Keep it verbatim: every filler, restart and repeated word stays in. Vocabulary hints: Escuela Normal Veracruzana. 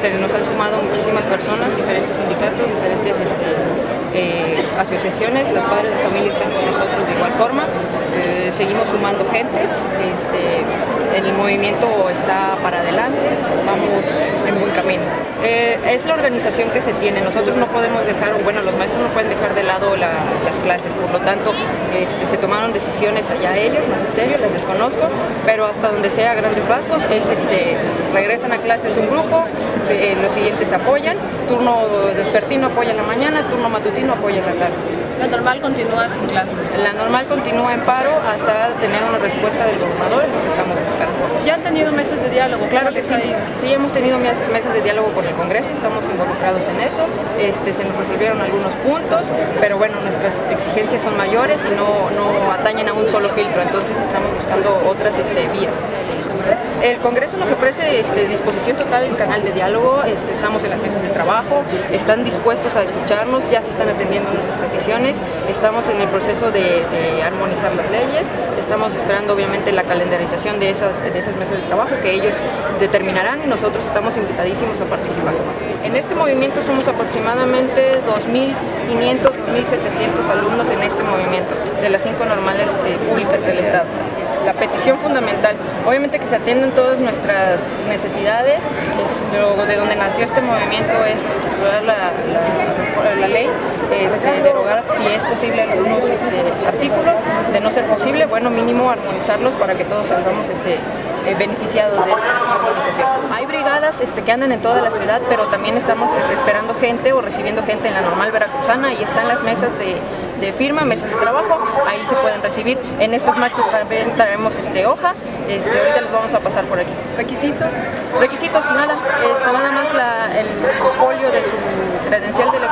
Se nos han sumado muchísimas personas, diferentes sindicatos, diferentes este, eh, asociaciones, los padres de familia están con nosotros de igual forma, eh, seguimos sumando gente, este, el movimiento está para adelante, vamos en buen camino. Eh, es la organización que se tiene, nosotros no podemos dejar, bueno, los maestros no pueden dejar de lado la, las clases, por lo tanto este, se tomaron decisiones allá ellos, magisterio, las desconozco, pero hasta donde sea a grandes rasgos, es este, regresan a clases un grupo, Eh, los siguientes apoyan, turno despertino apoya en la mañana, turno matutino apoya en la tarde. La normal continúa sin clase. La normal continúa en paro hasta tener una respuesta del gobernador, lo que estamos buscando. ¿Ya han tenido mesas de diálogo? Claro que sí. Sí, hemos tenido mesas de diálogo con el Congreso, estamos involucrados en eso, este, se nos resolvieron algunos puntos, pero bueno, nuestras exigencias son mayores y no, no atañen a un solo filtro, entonces estamos buscando otras este, vías. El Congreso nos ofrece este, disposición total en canal de diálogo, este, estamos en las mesas de trabajo, están dispuestos a escucharnos, ya se están atendiendo nuestras peticiones, estamos en el proceso de, de armonizar las leyes, estamos esperando obviamente la calendarización de esas, de esas mesas de trabajo que ellos determinarán y nosotros estamos invitadísimos a participar. En este movimiento somos aproximadamente dos mil quinientos, dos mil setecientos alumnos en este movimiento, de las cinco normales eh, públicas del Estado. La petición fundamental, obviamente que se atiendan todas nuestras necesidades, es lo de donde nació este movimiento es estructurar la, la, la ley, este, derogar si es posible algunos este, artículos, de no ser posible, bueno mínimo armonizarlos para que todos salgamos este, eh, beneficiados de esta armonización. Hay brigadas este, que andan en toda la ciudad, pero también estamos esperando gente o recibiendo gente en la normal veracruzana y están las mesas de... de firma, mesas de trabajo, ahí se pueden recibir. En estas marchas también traemos este, hojas, este, ahorita los vamos a pasar por aquí. ¿Requisitos? Requisitos, nada, este, nada más la, el folio de su credencial de la